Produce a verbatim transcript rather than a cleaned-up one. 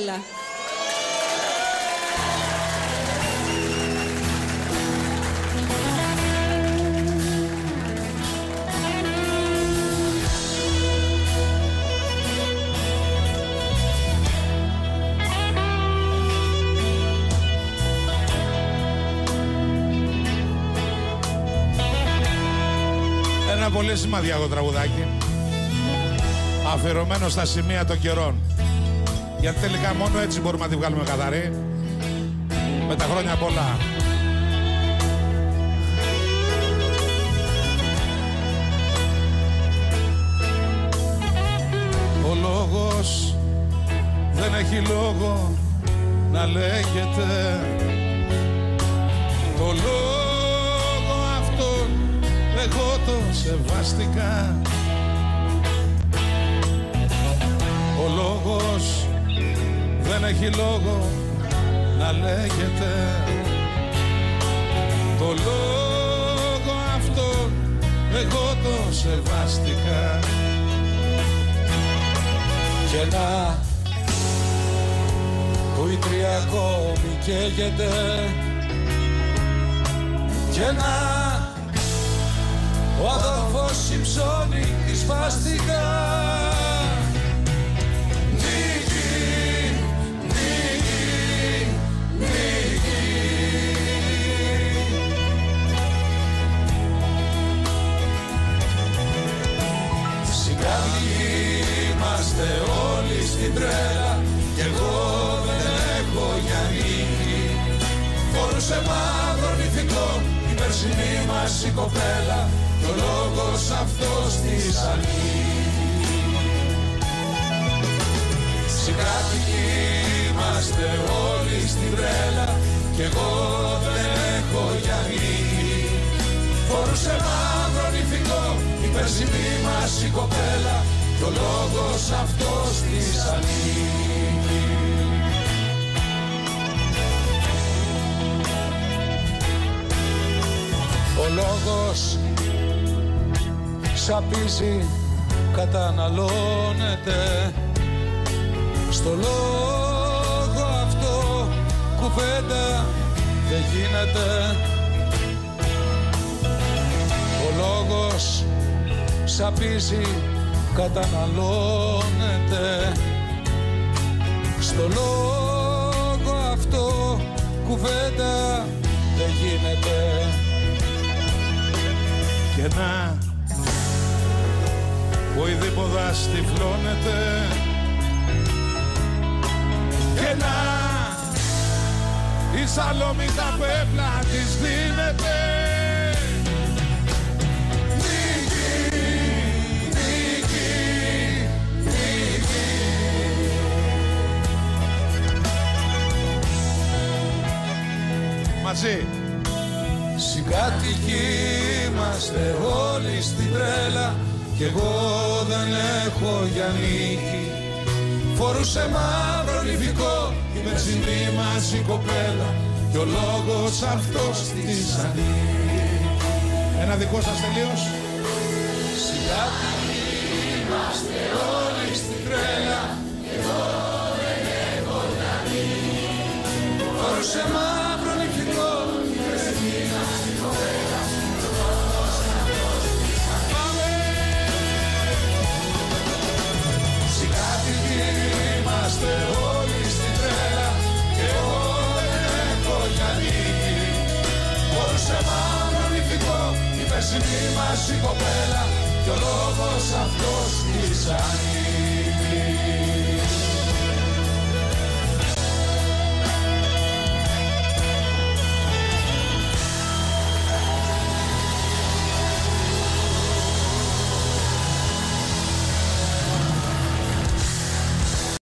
Έλα. Ένα πολύ σημαντικό τραγουδάκι, αφιερωμένο στα σημεία των καιρών. Γιατί τελικά μόνο έτσι μπορούμε να τη βγάλουμε καθαρή. Με τα χρόνια πολλά. Ο λόγος δεν έχει λόγο να λέγεται. Το λόγο αυτόν εγώ το σεβάστηκα. Ο λόγος δεν έχει λόγο να λέγεται. Το λόγο αυτό εγώ το σεβάστηκα. Και να που η τρία ακόμη καίγεται. Και να ο αδελφός συμψώνει τη σπάστηκα. Είμαστε όλοι στην τρέλα κι εγώ δεν έχω για νίκη. Φορούσε μαύρο νηθικό η περσινή μας η κοπέλα κι ο λόγος αυτός της ανήκει. Συγκάτοικοι είμαστε όλοι στην τρέλα κι εγώ δεν έχω για νίκη. Φορούσε μαύρο νηθικό η περσινή μας η κοπέλα κι ο λόγος αυτός της ανήκει. Ο λόγος σαπίζει, καταναλώνεται. Στο λόγο αυτό κουβέντα δεν γίνεται. Ο λόγος σαπίζει, καταναλώνεται. Στο λόγο αυτό κουβέντα δεν γίνεται. Και να ο ειδήποδας τυφλώνεται. Και να η Σαλόμη τα πέπλα της δίνεται. Συγκάτοικοι είμαστε όλοι στην τρέλα κι εγώ δεν έχω για νίκη. Φορούσε μαύρο νηφικό η περσινή μας η κοπέλα κι ο λόγος αυτός της ανήκει. Ένα δικό σας τελείως. Συγκάτοικοι είμαστε όλοι στην τρέλα κι εγώ δεν έχω για νίκη. Φορούσε μαύρο νηφικό. Συγκάτοικοι είμαστε όλοι στην τρέλα και εγώ δεν έχω για νίκη. Μπορούσε μαύρο νηφικό η περσινή μας η κοπέλα κι ο λόγος αυτός της ανήκει.